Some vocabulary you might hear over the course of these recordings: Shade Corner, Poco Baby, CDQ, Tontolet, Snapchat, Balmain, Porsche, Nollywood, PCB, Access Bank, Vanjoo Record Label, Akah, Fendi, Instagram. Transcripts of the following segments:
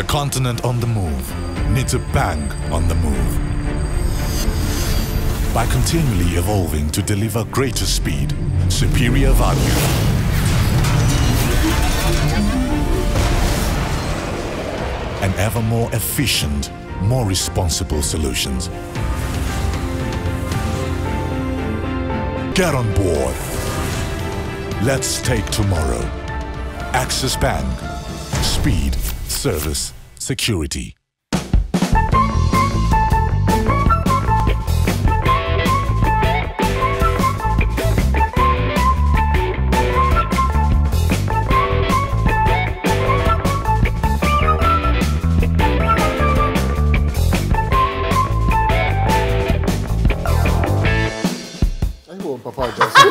A continent on the move needs a bank on the move. By continually evolving to deliver greater speed, superior value, and ever more efficient, more responsible solutions. Get on board. Let's take tomorrow. Access Bank. Speed, service, security. Papa Johnson.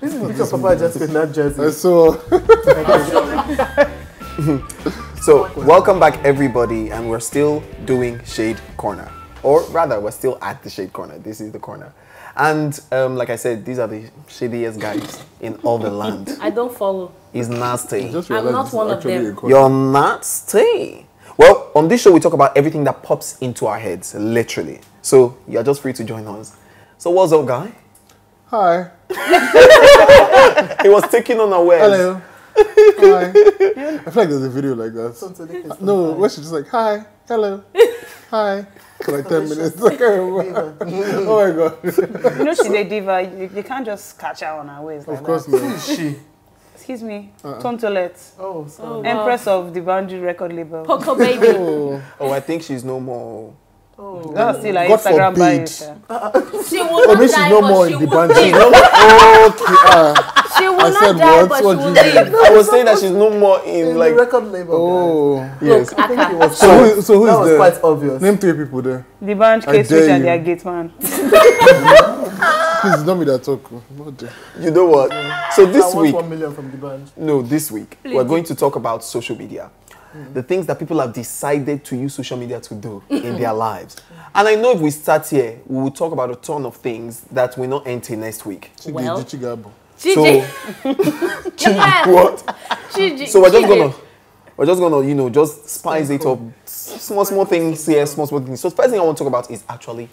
This is because Papa Johnson, not Jersey. So welcome back everybody, and we're still doing Shade Corner. Or rather, we're still at the Shade Corner. This is the corner. And like I said, these are the shadiest guys in all the land. I don't follow. It's nasty. I'm not one of them. You're nasty. Well, on this show we talk about everything that pops into our heads, literally. So you're just free to join us. So what's up, guy? Hi. He was taken unawares. Hello. Hi. I feel like there's a video like that. No, where she's just like, hi, hello, hi. For like 10 minutes. Like, oh my God. You know she's a diva. You can't just catch her on her ways like that. Of course not. Who is she? Excuse me, Tontolet. Oh, sorry. Empress of the Vanjoo Record Label. Poco Baby. Oh, I think she's no more... Oh, that's still like Instagram bias. She will not die, no more in the band. She will not die, but she will live. I was saying that she's no more in like record label. Oh, yes. Look, I think it was so who is there? Quite obvious. Name three people there. The band, Kate, Switch, and their gate man. Please, not me that talk. You know what? So this week, 1 million from the band. No, this week we're going to talk about social media. The things that people have decided to use social media to do in their lives. And I know if we start here, we will talk about a ton of things that will not enter next week. Well, so we're just gonna, you know, just spice it up. Small things here, small things. So the first thing I want to talk about is actually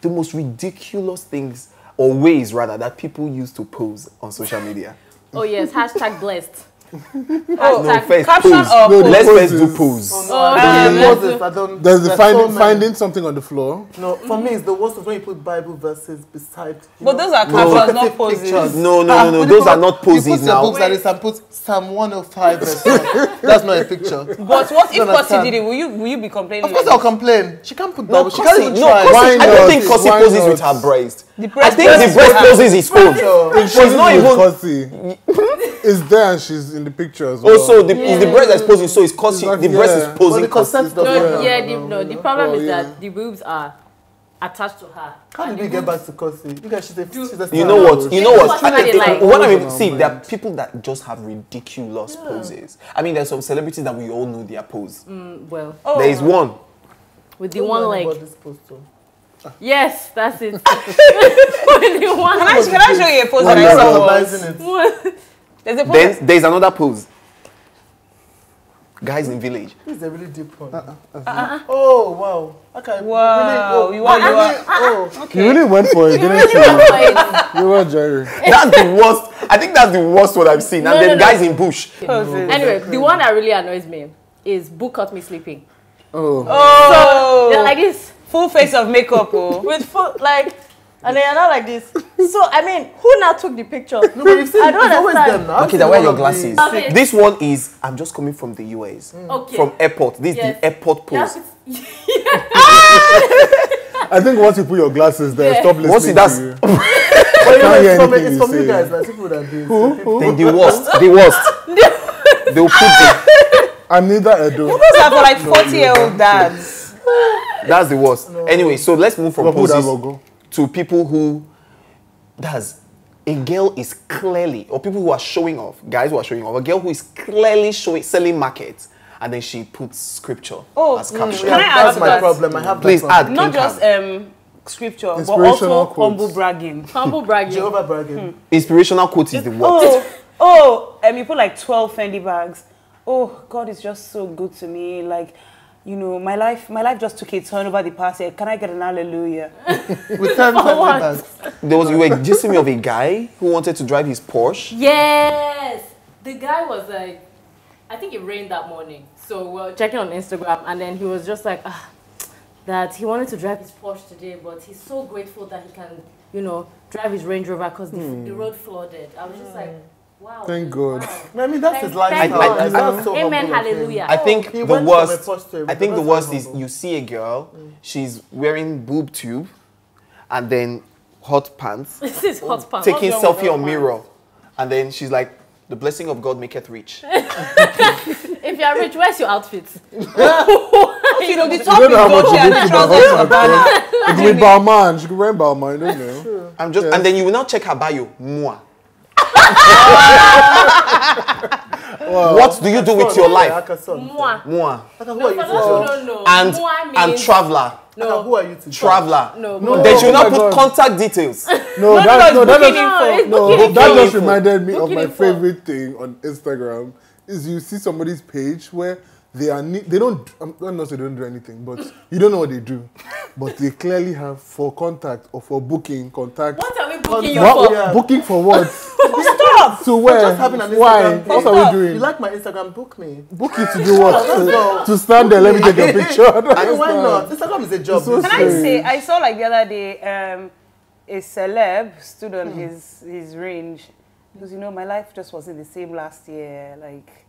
the most ridiculous things, or ways rather, that people use to pose on social media. Oh yes, hashtag blessed. Oh, no, let's do pose. There's the finding something on the floor. No, for me, it's the worst is when you put Bible verses beside. But those are captions, not poses. No, those are not poses now. You put your books and put Psalm 105 verse 1. That's not a picture. But what if Kosi did it? Will you be complaining? Of course I'll complain. She can't put Bible. She can't even try. I don't think Kosi poses with her breast. I think the breast poses is phone. She's not even. It's there and she's in the picture as well. Also, the breast that's posing, so it's causing exactly, the breast is posing. Well, the consent doesn't. Yeah, the problem is that the boobs are attached to her. How did we get back to Kosi? Because she's a you know what? You know what? I mean, there are people that just have ridiculous poses. I mean, there's some celebrities that we all know their pose. There is one with the one leg. Yes, that's it. Can I show you a pose that I saw? Then there's another pose. Guys in village. This is a really deep one. Oh, wow. Okay. Wow. You really went for it, didn't you? You were Jerry. That's the worst. I think that's the worst one I've seen. And then guys in bush. Anyway, the one that really annoys me is Boo caught me sleeping. Oh. So, like this. Full face of makeup. With full, like... And they are not like this. So, I mean, who now took the picture? No, but you've seen I don't understand. Okay, then wear your glasses. Okay. This one is, I'm just coming from the US. Okay. From airport. This is the airport pose. I think once you put your glasses there, stop listening to you. It's from you guys, like people that do. Who? Then the worst. The worst. They'll put the... I'm neither a do. You guys are for like 40-year-old dads. That's the worst. Anyway, so let's move from poses to people who, a girl is clearly, or people who are showing off, guys who are showing off, a girl who is clearly selling markets, and then she puts scripture as caption. Can I ask my problem? I have please add. Not just scripture, but also quotes. Humble bragging. Humble bragging. Jehovah bragging. Inspirational quote is the worst. You put like 12 Fendi bags. oh, God is just so good to me. Like, you know, my life just took a turn over the past year. Can I get an hallelujah? With there was, you were dissing me of a guy who wanted to drive his Porsche. Yes, the guy was like, I think it rained that morning, so we were checking on Instagram, and then he was just like, ah, that he wanted to drive his Porsche today, but he's so grateful that he can, you know, drive his Range Rover because the road flooded. I was just like, wow. Thank God. Wow. I mean, that's his life. Amen, hallelujah. I think the worst is you see a girl, she's wearing boob tube, and then hot pants. This is hot pants. Taking selfie on mirror, and then she's like, the blessing of God maketh rich. If you are rich, where's your outfit? You know, the top is gold and the trousers are banana. It could be Balmain. She could wear Balmain, I don't know. Sure. I'm just, and then you will not check her bio. Moi. Wow. What do you do with your life? Moi. Moi. Who are you to? And traveler. No. Who are you to? Traveler. No. They should not put contact details. No, that just reminded me of my favorite thing on Instagram. Is you see somebody's page where they don't, I'm not saying they don't do anything, but you don't know what they do. But they clearly have for contact or for booking contact. What are we booking you for? Yeah. Booking for what? Stop! To where? Just having an Instagram page. What are we doing? You like my Instagram? Book me. Book you to do what? To stand there, let me take a picture. Why not? Instagram is a job. So can I say, I saw like the other day, a celeb stood on his Range. Because, you know, my life just wasn't the same last year. Like,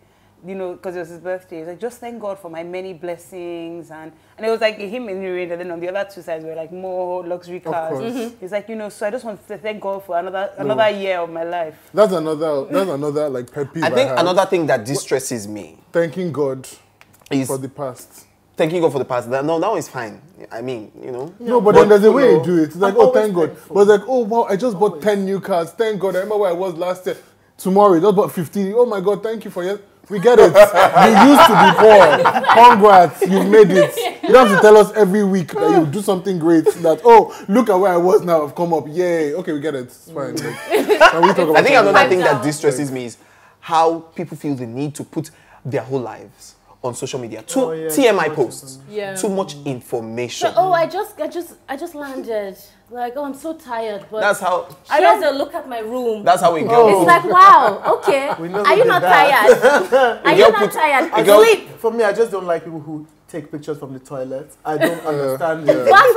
you know, because it was his birthday. He was like, just thank God for my many blessings. And it was like him in the Range, and then on the other two sides were like more luxury cars. He's like, you know, so I just want to thank God for another year of my life. That's another like pet peeve. I think another thing that distresses me. Thanking God for the past. Thanking God for the past. No, now it's fine. I mean, you know. Yeah. No, but then there's a way you do it. It's like, oh, thank God. Thankful. But it's like, oh, wow, I just bought 10 new cars. Thank God. I remember where I was last year. Tomorrow, I just bought 15. Oh, my God, thank you for it. We get it. You used to be poor. Congrats. You've made it. You don't have to tell us every week that you do something great. That, oh, look at where I was now. I've come up. Yay. Okay, we get it. It's fine. Like, I think another thing that distresses me is how people feel the need to put their whole lives on social media. TMI posts. Yeah. Too much information. So, oh, I just landed. Like, oh, I'm so tired. But that's how I just look at my room. That's how we go. Oh. It's like, wow, okay. Are you not tired? Are you not tired? Sleep. For me, I just don't like people who take pictures from the toilet. I don't understand it. Why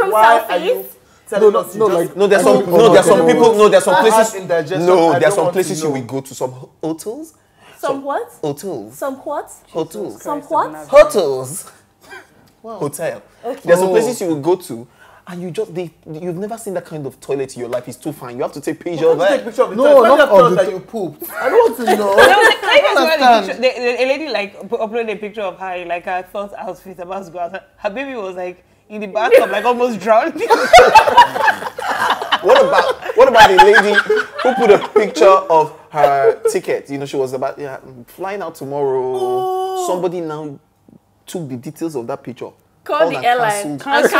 selfies? Are you telling us there's some places you will go to, some hotels. Some what? Hotels. Some what? Hotels. Some what? Hotels. Wow. Hotel. Okay. There's some places you will go to, and you just you've never seen that kind of toilet in your life. It's too fine. You have to take pictures of it. No, not of that you pooped. I don't want to know. A lady like uploaded a picture of her in like her first outfit about to go out. Her baby was like in the bathtub, like almost drowned. What about a lady who put a picture of her ticket? You know, she was about flying out tomorrow. Oh. Somebody now took the details of that picture. Call the airline. Yes.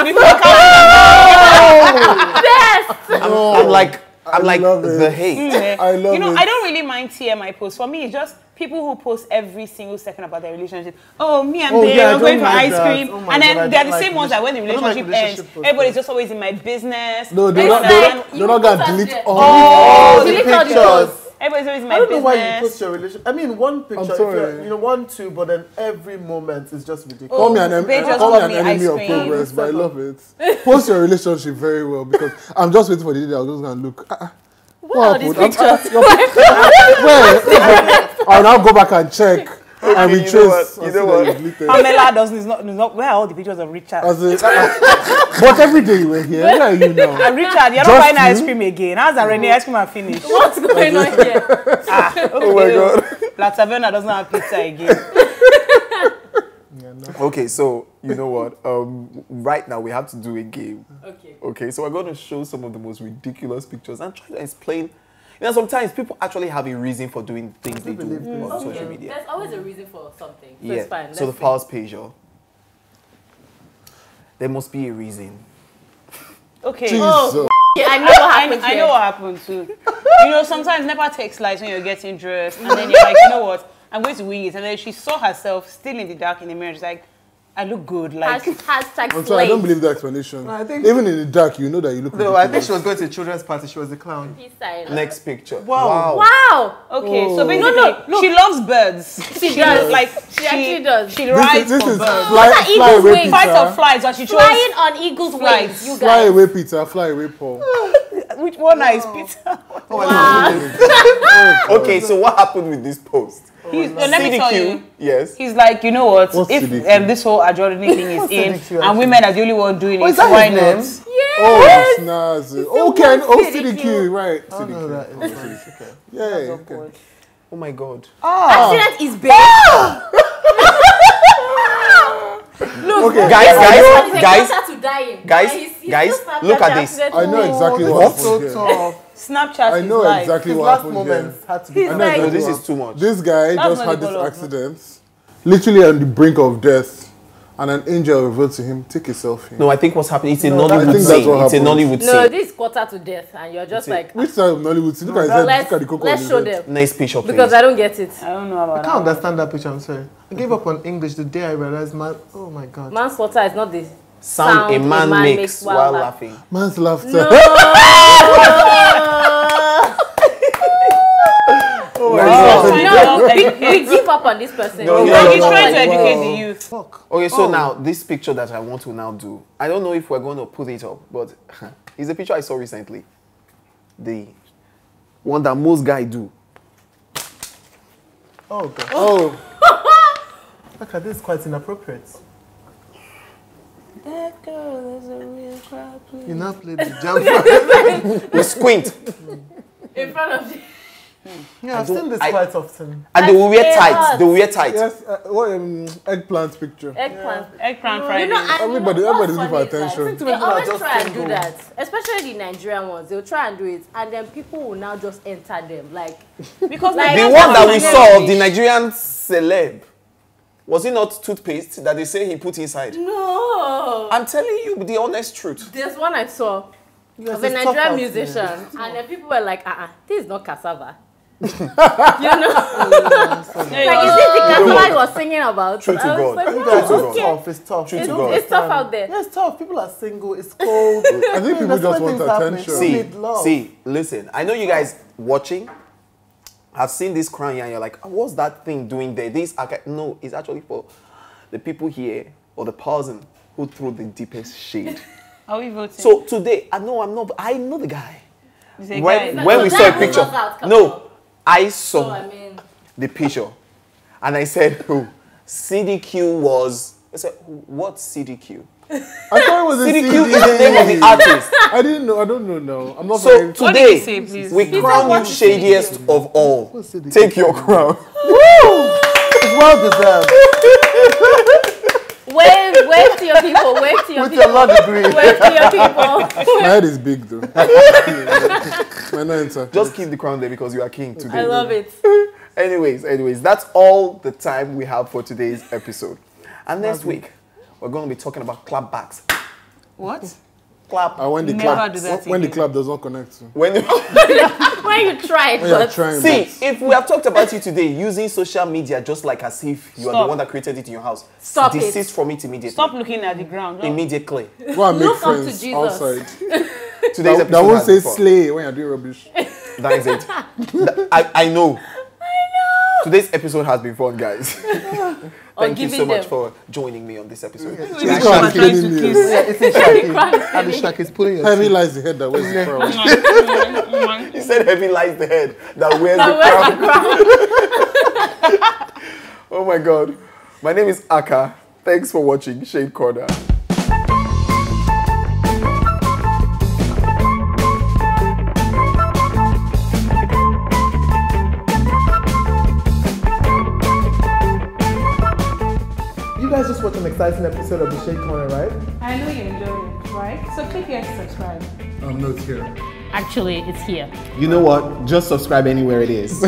I'm like the hate. I love it. You know, I don't really mind TMI posts. For me, it's just people who post every single second about their relationship. Oh, me and they are going for ice cream. Oh, and then they're the same ones that when the relationship ends, everybody's just always in my business. No, they're not going to delete all the pictures. Everybody's always in my business. I don't know why you post your relationship. I mean, one picture, if you know, one, two, but then every moment is just ridiculous. Call me an enemy of progress, but I love it. Post your relationship very well, because I'm just waiting for the day that I'm just going to look. What are these pictures? I'll now go back and check. And we chose. You know what? Pamela does not. Where are all the pictures of Richard? But every day you were here. Where are you now? And Richard, you're not buying ice cream again. How's that Renee ice cream are finished? What's going on here? Okay. Oh my God. La Taverna doesn't have pizza again. Okay, so you know what? Right now we have to do a game. Okay. Okay, so we're going to show some of the most ridiculous pictures and try to explain. You know, sometimes people actually have a reason for doing things they do on social media. There's always a reason for something. So it's fine. So the first page, there must be a reason. Okay. Oh, yeah, I know what happened too. You know, sometimes never take slides when you're getting dressed, and then you're like, you know what? I'm going to wing it. And then she saw herself still in the dark in the mirror. She's like, I look good. Like hashtag I'm sorry, I don't believe the explanation. No, I think even in the dark, you know that you look good. No, ridiculous. I think she was going to a children's party. She was a clown. Next picture. Wow. Wow. Okay, oh. So basically, look. She loves birds. She does. Like, she actually does. She rides for birds. What are eagles' wings? Fight or flies. Or she chose flying on eagles' wings, you guys. Fly away, Peter. Fly away, Paul. Which one is Peter? Oh, okay, so what happened with this post? No, let me tell you. Yes. He's like, you know what? What's if this whole adjourning thing is in, CDQ, and women are the only one doing it, why not? Yes. Oh, that's nasty. Okay, oh, CDQ, right? Oh, CDQ. No, that is nice. Okay. Yeah. Okay. Oh my God. Oh. Actually, that is big. Look, okay. Guys, look at this. I know exactly what happened here. Snapchat. I know exactly what happened here. No, this is too much. This guy just had this accident, literally on the brink of death, and an angel revealed to him, "Take a selfie." No, I think what's happening. It's a Nollywood scene. It's a Nollywood scene. No, this is quarter to death, and you're just like. Which side of Nollywood scene? Look at his head. Look at the cocoa. Let's show them. Nice picture, please. Because I don't get it. I don't know about that. I can't understand that picture. I'm sorry. I gave up on English the day I realized oh my God. Manslaughter is not this. Sound a man makes while laughing. Man's laughter. No. Oh my God. We give up on this person. No, no, he's trying to educate the youth. Fuck. Okay, so now, this picture that I want to now do, I don't know if we're going to put it up, but it's a picture I saw recently. The one that most guys do. Oh, God. Oh. Look at this, quite inappropriate. That girl is a real crowd. You now play the jump. You squint. In front of you. Yeah, I've seen this quite often. And they will wear tights. They will wear tights. Yes, eggplant picture. Eggplant. Yeah. Eggplant fried. You know, everybody's looking for attention. They always try and do that. Especially the Nigerian ones. They'll try and do it. And then people will now just enter them. Like, because like, the one that we saw of the Nigerian celeb. Was it not toothpaste that they say he put inside? No. I'm telling you the honest truth. There's one I saw of a Nigerian musician. And then people were like, this is not cassava. You know? Like, is this the cassava he was singing about? True to God. Like, it's tough out there. Yeah, it's tough. People are single. It's cold. I think people just want attention. See, listen. I know you guys watching. I've seen this crown here and you're like, oh, what's that thing doing there? This no, it's actually for the people here or the person who threw the deepest shade. Are we voting? So today, I'm not. I know the guy. When we saw a picture, I saw the picture, and I said, "Who? CDQ was." I said, "What CDQ?" I thought it was CDQ is the name of the artist. I didn't know. I don't know now. I'm not. So today we crown you shadiest of all. Take your crown. Woo! It's well deserved. Wave to your people. Wave to your people. With your law degree. Wave to your people. My head is big though. My hands are. Just keep the crown there because you are king today. I love it. Anyways, that's all the time we have for today's episode, and next week. We're going to be talking about clapbacks. What? Clap. When the clap does not connect. When you try it. See, if we have talked about you today, using social media just like as if you are the one that created it in your house. Stop it. Desist from it immediately. Stop looking at the ground. Look. Immediately. Go and make friends outside. Today's episode. That won't say slay when you're doing rubbish. That is it. I know. Today's episode has been fun, guys. Thank you so much for joining me on this episode. Abishak is pulling your heavy lies the head that wears the crown. He said heavy lies the head that wears the crown. Oh my God. My name is Akah. Thanks for watching Shade Corner. Watch an exciting episode of the Shade Corner, right? I know you enjoy it, right? So click here to subscribe. No, it's here. Actually, it's here. You know what? Just subscribe anywhere it is.